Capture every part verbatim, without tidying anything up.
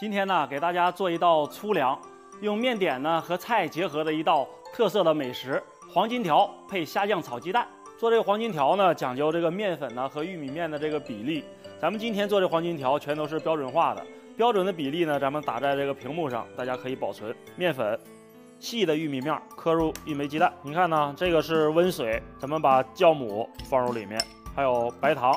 今天呢，给大家做一道粗粮，用面点呢和菜结合的一道特色的美食——黄金条配虾酱炒鸡蛋。做这个黄金条呢，讲究这个面粉呢和玉米面的这个比例。咱们今天做这黄金条全都是标准化的，标准的比例呢，咱们打在这个屏幕上，大家可以保存。面粉，细的玉米面，磕入一枚鸡蛋。你看呢，这个是温水，咱们把酵母放入里面，还有白糖，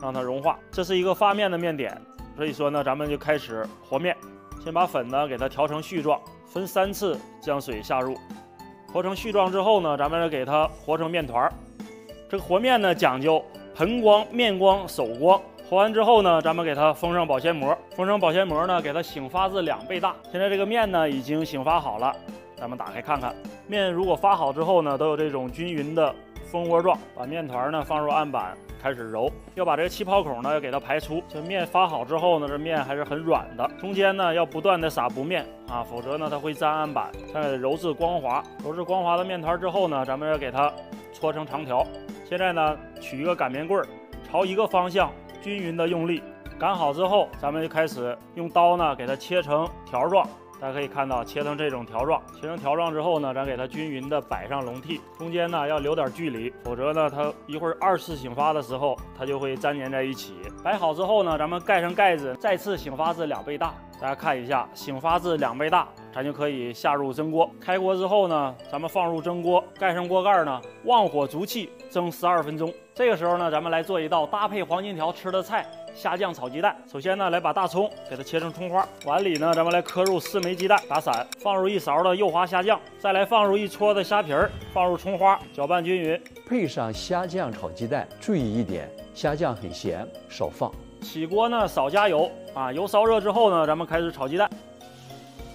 让它融化。这是一个发面的面点。 所以说呢，咱们就开始和面，先把粉呢给它调成絮状，分三次将水下入，和成絮状之后呢，咱们给它和成面团。这个和面呢讲究盆光、面光、手光。和完之后呢，咱们给它封上保鲜膜，封上保鲜膜呢，给它醒发至两倍大。现在这个面呢已经醒发好了，咱们打开看看。面如果发好之后呢，都有这种均匀的蜂窝状。把面团呢放入案板。 开始揉，要把这个气泡孔呢要给它排出。这面发好之后呢，这面还是很软的，中间呢要不断的撒薄面啊，否则呢它会粘案板。再揉至光滑，揉至光滑的面团之后呢，咱们要给它搓成长条。现在呢取一个擀面棍儿，朝一个方向均匀的用力擀好之后，咱们就开始用刀呢给它切成条状。 大家可以看到，切成这种条状，切成条状之后呢，咱给它均匀的摆上笼屉，中间呢要留点距离，否则呢它一会儿二次醒发的时候，它就会粘连在一起。摆好之后呢，咱们盖上盖子，再次醒发至两倍大。大家看一下，醒发至两倍大，咱就可以下入蒸锅。开锅之后呢，咱们放入蒸锅，盖上锅盖呢，旺火足气蒸十二分钟。这个时候呢，咱们来做一道搭配黄金条吃的菜。 虾酱炒鸡蛋，首先呢，来把大葱给它切成葱花，碗里呢，咱们来磕入四枚鸡蛋，打散，放入一勺的幼滑虾酱，再来放入一撮的虾皮儿，放入葱花，搅拌均匀，配上虾酱炒鸡蛋。注意一点，虾酱很咸，少放。起锅呢，少加油啊，油烧热之后呢，咱们开始炒鸡蛋。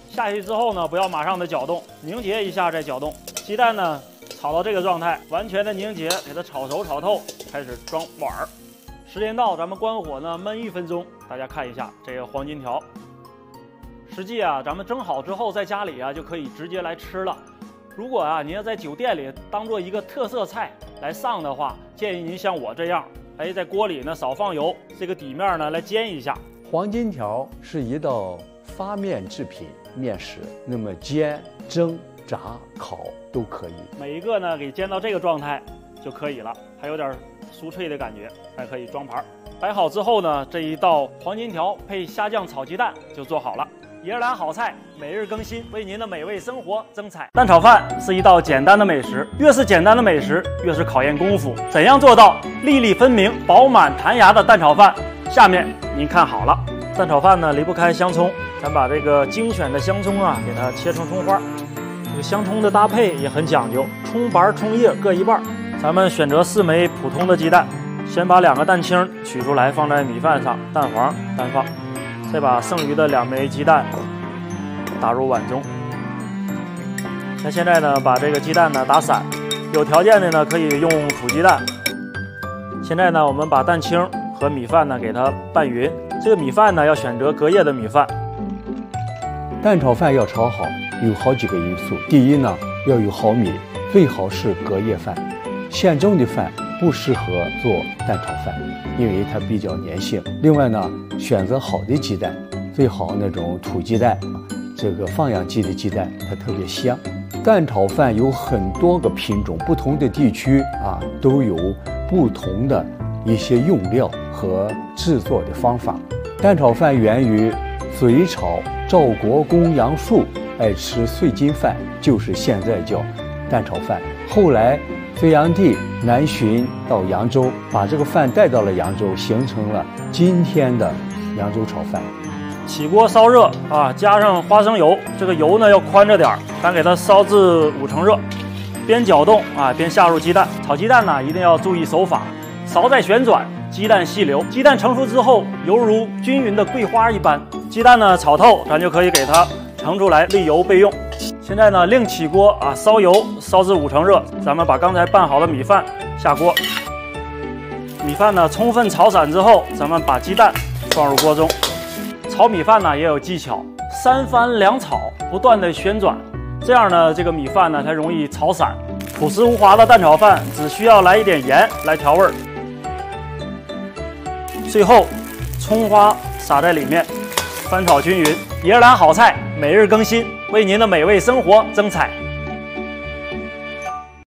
下去之后呢，不要马上的搅动，凝结一下再搅动。鸡蛋呢，炒到这个状态，完全的凝结，给它炒熟炒透，开始装碗儿。 时间到，咱们关火呢，焖一分钟。大家看一下这个黄金条，实际啊，咱们蒸好之后，在家里啊就可以直接来吃了。如果啊您要在酒店里当做一个特色菜来上的话，建议您像我这样，哎，在锅里呢少放油，这个底面呢来煎一下。黄金条是一道发面制品面食，那么煎、蒸、炸、烤都可以。每一个呢给煎到这个状态就可以了，还有点 酥脆的感觉，还可以装盘。摆好之后呢，这一道黄金条配虾酱炒鸡蛋就做好了。爷儿俩好菜每日更新，为您的美味生活增彩。蛋炒饭是一道简单的美食，越是简单的美食，越是考验功夫。怎样做到粒粒分明、饱满弹牙的蛋炒饭？下面您看好了，蛋炒饭呢离不开香葱，咱把这个精选的香葱啊，给它切成葱花。这个香葱的搭配也很讲究，葱白、葱叶各一半。 咱们选择四枚普通的鸡蛋，先把两个蛋清取出来，放在米饭上，蛋黄单放，再把剩余的两枚鸡蛋打入碗中。那现在呢，把这个鸡蛋呢打散，有条件的呢可以用土鸡蛋。现在呢，我们把蛋清和米饭呢给它拌匀，这个米饭呢要选择隔夜的米饭。蛋炒饭要炒好，有好几个因素，第一呢要有好米，最好是隔夜饭。 现蒸的饭不适合做蛋炒饭，因为它比较粘性。另外呢，选择好的鸡蛋，最好那种土鸡蛋，这个放养鸡的鸡蛋它特别香。蛋炒饭有很多个品种，不同的地区啊都有不同的一些用料和制作的方法。蛋炒饭源于隋朝赵国公杨树爱吃碎金饭，就是现在叫蛋炒饭。后来 隋炀帝南巡到扬州，把这个饭带到了扬州，形成了今天的扬州炒饭。起锅烧热啊，加上花生油，这个油呢要宽着点儿，咱给它烧至五成热，边搅动啊边下入鸡蛋。炒鸡蛋呢一定要注意手法，勺在旋转，鸡蛋细流。鸡蛋成熟之后，犹如均匀的桂花一般。鸡蛋呢炒透，咱就可以给它盛出来，沥油备用。 现在呢，另起锅啊，烧油烧至五成热，咱们把刚才拌好的米饭下锅。米饭呢，充分炒散之后，咱们把鸡蛋放入锅中。炒米饭呢也有技巧，三翻两炒，不断的旋转，这样呢，这个米饭呢才容易炒散。朴实无华的蛋炒饭只需要来一点盐来调味儿。最后，葱花撒在里面，翻炒均匀。爷俩好菜每日更新，为您的美味生活增彩。